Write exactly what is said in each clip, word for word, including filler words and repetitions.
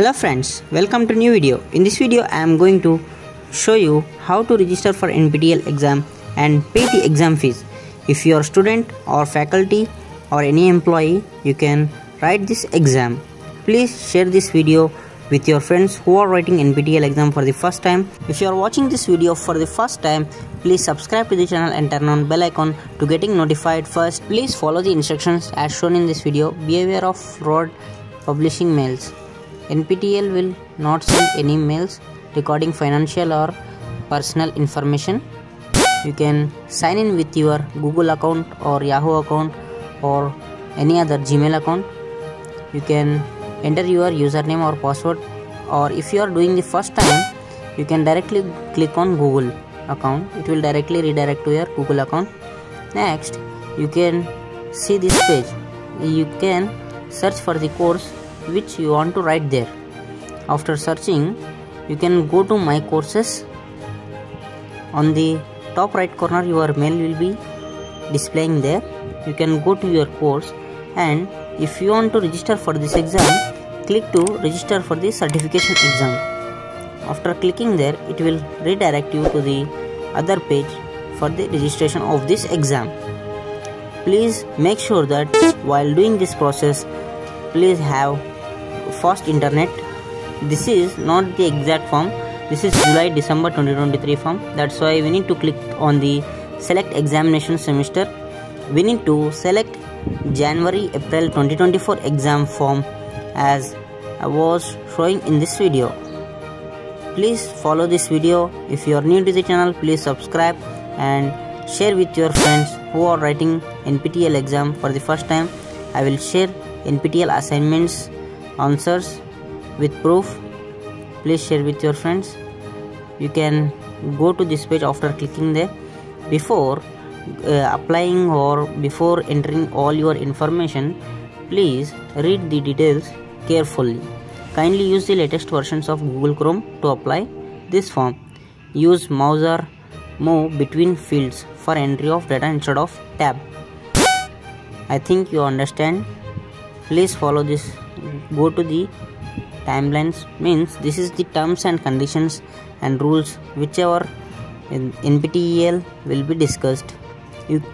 Hello friends, welcome to new video. In this video I am going to show you how to register for N P T E L exam and pay the exam fees. If you are student or faculty or any employee, you can write this exam. Please share this video with your friends who are writing N P T E L exam for the first time. If you are watching this video for the first time, please subscribe to the channel and turn on bell icon to getting notified first. Please follow the instructions as shown in this video. Be aware of fraud publishing mails. N P T E L will not send any mails regarding financial or personal information. You can sign in with your Google account or Yahoo account or any other Gmail account. You can enter your username or password, or if you are doing the first time, you can directly click on Google account. It will directly redirect to your Google account. Next, you can see this page. You can search for the course which you want to write there. After searching, you can go to my courses. On the top right corner, your mail will be displaying there. You can go to your course, and if you want to register for this exam, click to register for the certification exam. After clicking there, it will redirect you to the other page for the registration of this exam. Please make sure that while doing this process, please have fast internet. This is not the exact form. This is July December twenty twenty-three form. That's why we need to click on the select examination semester. We need to select January April twenty twenty-four exam form as I was showing in this video. Please follow this video. If you are new to the channel, please subscribe and share with your friends who are writing N P T E L exam for the first time. I will share N P T E L assignments, answers with proof. Please share with your friends. You can go to this page after clicking there. Before Uh, applying or before entering all your information, please read the details carefully. Kindly use the latest versions of Google Chrome to apply this form. Use mouse or move between fields for entry of data instead of tab. I think you understand. Please follow this. Go to the timelines, means this is the terms and conditions and rules whichever in N P T E L will be discussed.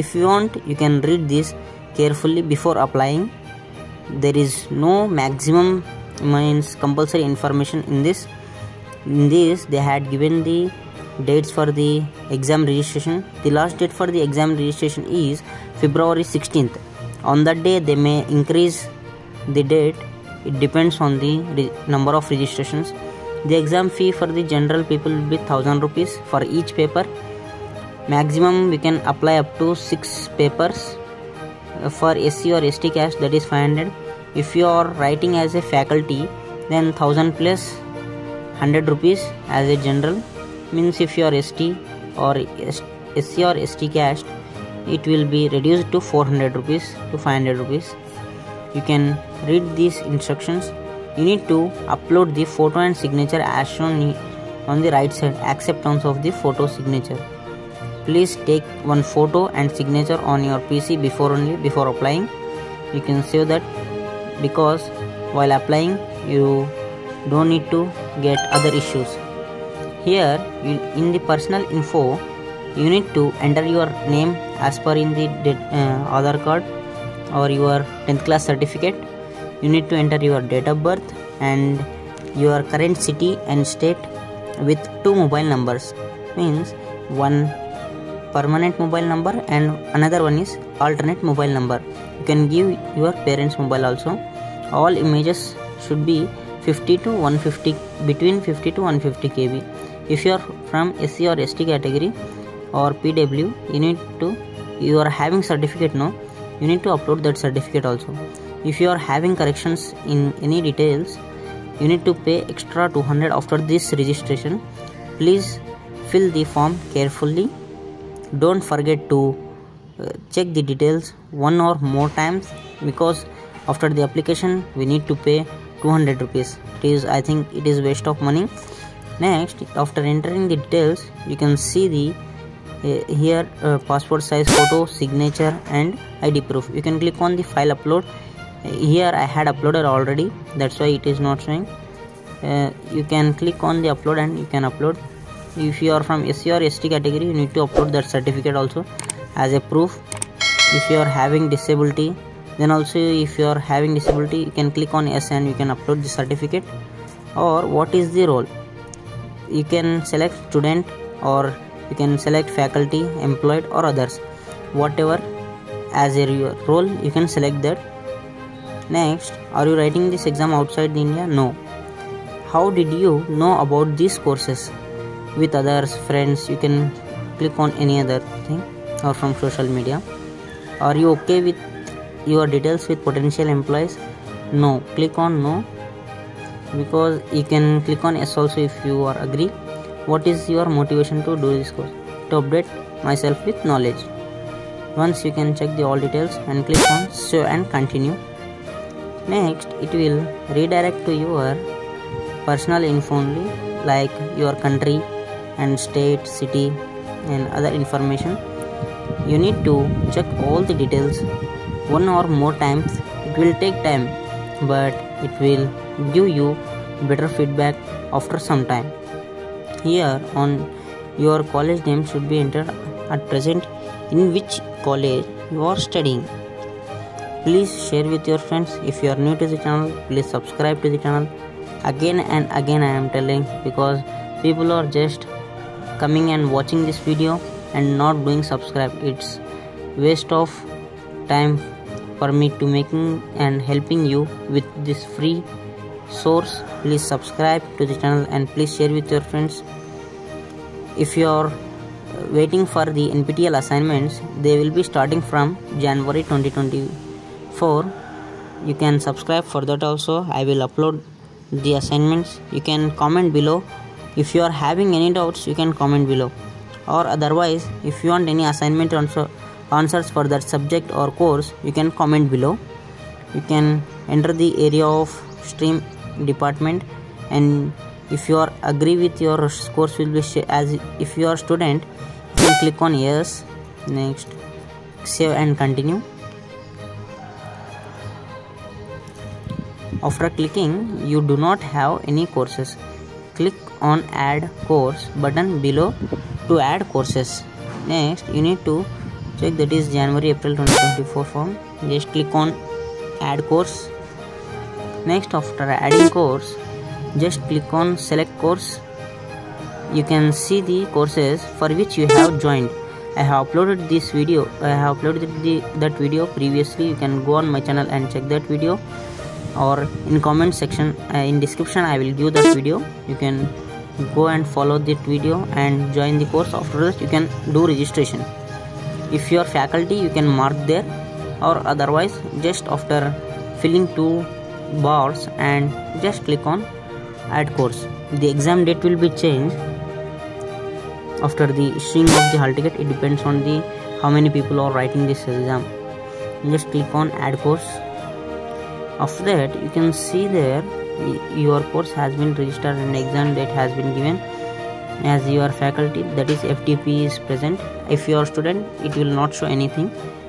If you want, you can read this carefully before applying. There is no maximum means compulsory information in this. In this, they had given the dates for the exam registration. The last date for the exam registration is February sixteenth. On that day, they may increase the date. It depends on the number of registrations. The exam fee for the general people will be one thousand rupees for each paper. Maximum we can apply up to six papers. For S C or S T caste, that is five hundred. If you are writing as a faculty, then one thousand plus one hundred rupees as a general. Means if you are S T or S C or S T caste, it will be reduced to four hundred rupees to five hundred rupees. You can read these instructions. You need to upload the photo and signature as shown on the right side, acceptance of the photo signature. Please take one photo and signature on your P C before only before applying. You can save that, because while applying you don't need to get other issues. Here in the personal info, you need to enter your name as per in the uh, Aadhaar card or your tenth class certificate. You need to enter your date of birth and your current city and state with two mobile numbers, means one permanent mobile number and another one is alternate mobile number. You can give your parents' mobile also. All images should be fifty to one fifty, between fifty to one fifty K B. If you are from S C or S T category or P W, you need to, you are having certificate now, you need to upload that certificate also. If you are having corrections in any details, you need to pay extra two hundred after this registration. Please fill the form carefully. Don't forget to check the details one or more times, because after the application we need to pay two hundred rupees. It is, I think it is waste of money. Next, after entering the details, you can see the uh, here uh, passport size photo, signature and I D proof. You can click on the file upload. Here I had uploaded already, that's why it is not showing. uh, you can click on the upload and you can upload. If you are from S C or S T category, you need to upload that certificate also as a proof. If you are having disability, then also if you are having disability, you can click on S and you can upload the certificate. Or what is the role, you can select student, or you can select faculty, employed or others, whatever as a role you can select that. Next, are you writing this exam outside India? No. How did you know about these courses? With others, friends, you can click on any other thing, or from social media. Are you okay with your details with potential employees? No. Click on no, because you can click on yes also if you are agree. What is your motivation to do this course? To update myself with knowledge. Once you can check the all details and click on save and continue. Next, it will redirect to your personal info only, like your country and state, city and other information. You need to check all the details one or more times. It will take time, but it will give you better feedback after some time. Here on your college name should be entered at present in which college you are studying. Please share with your friends. If you are new to the channel, please subscribe to the channel. Again and again I am telling, because people are just coming and watching this video and not doing subscribe. It's waste of time for me to making and helping you with this free source. Please subscribe to the channel and please share with your friends. If you are waiting for the N P T E L assignments, they will be starting from January twenty twenty-four. You can subscribe for that also. I will upload the assignments. You can comment below. If you are having any doubts, you can comment below, or otherwise if you want any assignment answer, answers for that subject or course, you can comment below. You can enter the area of stream department, and if you are agree with your course will be as if you are student, you can click on yes. Next, save and continue. After clicking, you do not have any courses. Click on add course button below to add courses. Next, you need to check that is January April twenty twenty-four form. Just click on add course. Next, after adding course, just click on select course. You can see the courses for which you have joined. I have uploaded this video. I have uploaded the, that video previously. You can go on my channel and check that video, or in comment section, uh, in description I will give that video. You can go and follow that video and join the course. After that, you can do registration. If you are faculty, you can mark there, or otherwise just after filling two bars and just click on add course. The exam date will be changed after the issuing of the hall ticket. It depends on the how many people are writing this exam. Just click on add course. After that, you can see there your course has been registered and exam date has been given. As your faculty, that is F T P is present. If you are student, it will not show anything.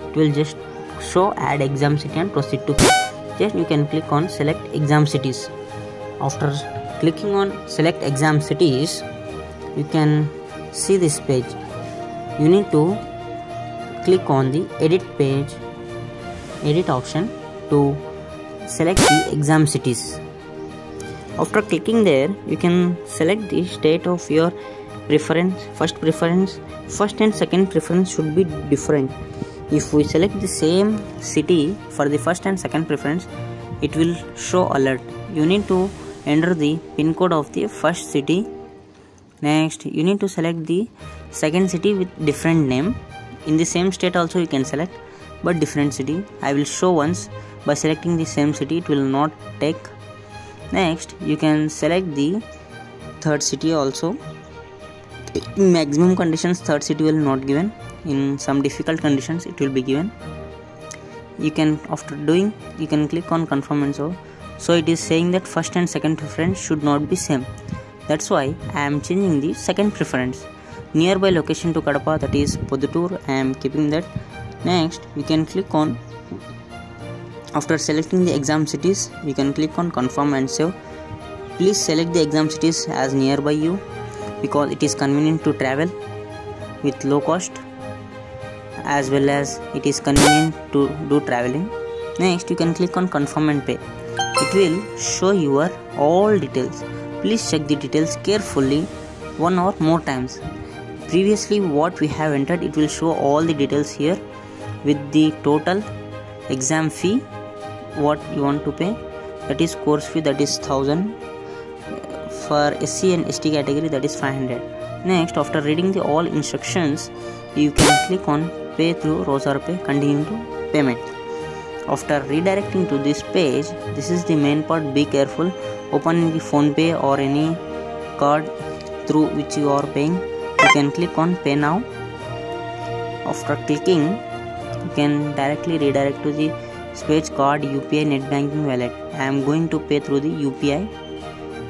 It will just show add exam city and proceed to click. Just you can click on select exam cities. After clicking on select exam cities, you can see this page. You need to click on the edit page, edit option to select the exam cities. After clicking there, you can select the state of your preference. First preference, first and second preference should be different. If we select the same city for the first and second preference, it will show alert. You need to enter the pin code of the first city. Next, you need to select the second city with different name. In the same state also you can select, but different city. I will show once. By selecting the same city, it will not take. Next, you can select the third city also. In maximum conditions, third city will not given. In some difficult conditions, it will be given. You can, after doing, you can click on confirm and so. So it is saying that first and second preference should not be same. That's why I am changing the second preference. Nearby location to Kadapa, that is Poduttur, I am keeping that. Next, you can click on. After selecting the exam cities, you can click on confirm and save. Please select the exam cities as nearby you, because it is convenient to travel with low cost, as well as it is convenient to do traveling. Next, you can click on confirm and pay. It will show your all details. Please check the details carefully one or more times. Previously what we have entered, it will show all the details here with the total exam fee, what you want to pay, that is course fee, that is thousand, for S C and S T category, that is five hundred. Next, after reading the all instructions, you can click on pay through Razorpay, continue to payment. After redirecting to this page, this is the main part. Be careful opening the Phone Pay or any card through which you are paying. You can click on pay now. After clicking, you can directly redirect to the page, card, U P I, net banking, wallet. I am going to pay through the U P I.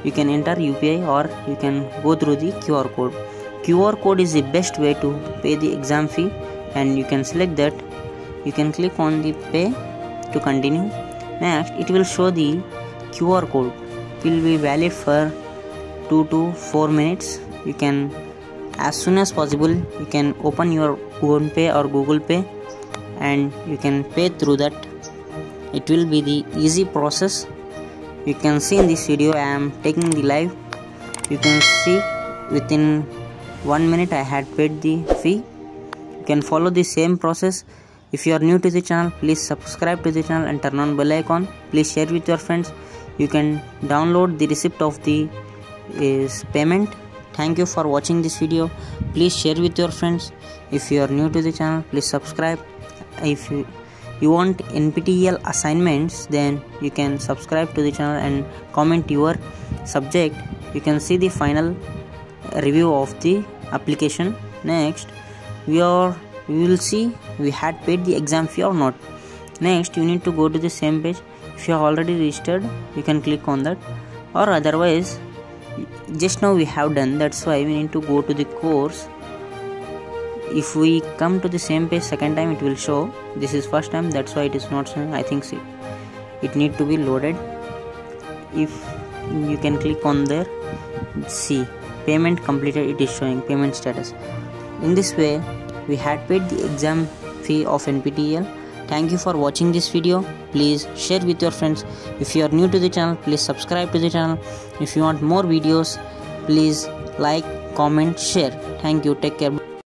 You can enter U P I or you can go through the Q R code. Q R code is the best way to pay the exam fee, and you can select that. You can click on the pay to continue. Next, it will show the Q R code. It will be valid for two to four minutes. You can, as soon as possible, you can open your Phone Pay or Google Pay and you can pay through that. It will be the easy process. You can see in this video I am taking the live. You can see within one minute I had paid the fee. You can follow the same process. If you are new to the channel, please subscribe to the channel and turn on bell icon. Please share with your friends. You can download the receipt of the is payment. Thank you for watching this video. Please share with your friends. If you are new to the channel, please subscribe. If you, you want N P T E L assignments, then you can subscribe to the channel and comment your subject. You can see the final review of the application. Next, we are we will see we had paid the exam fee or not. Next, you need to go to the same page. If you are already registered, you can click on that, or otherwise just now we have done, that's why we need to go to the course. If we come to the same page second time, it will show. This is first time, that's why it is not showing. I think so. It need to be loaded. If you can click on there, see payment completed, it is showing payment status. In this way we had paid the exam fee of N P T E L. Thank you for watching this video. Please share with your friends. If you are new to the channel, please subscribe to the channel. If you want more videos, please like, comment, share. Thank you. Take care.